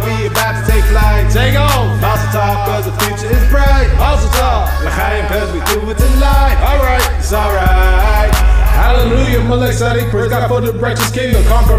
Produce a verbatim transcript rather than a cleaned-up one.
baby, we about to take flight. Take off, muscle top, cause the future is bright. Muscle top, l'chaim, cause we do it tonight. Alright, it's alright. Hallelujah, Malek Sadiq, praise God for the righteous kingdom. Conquer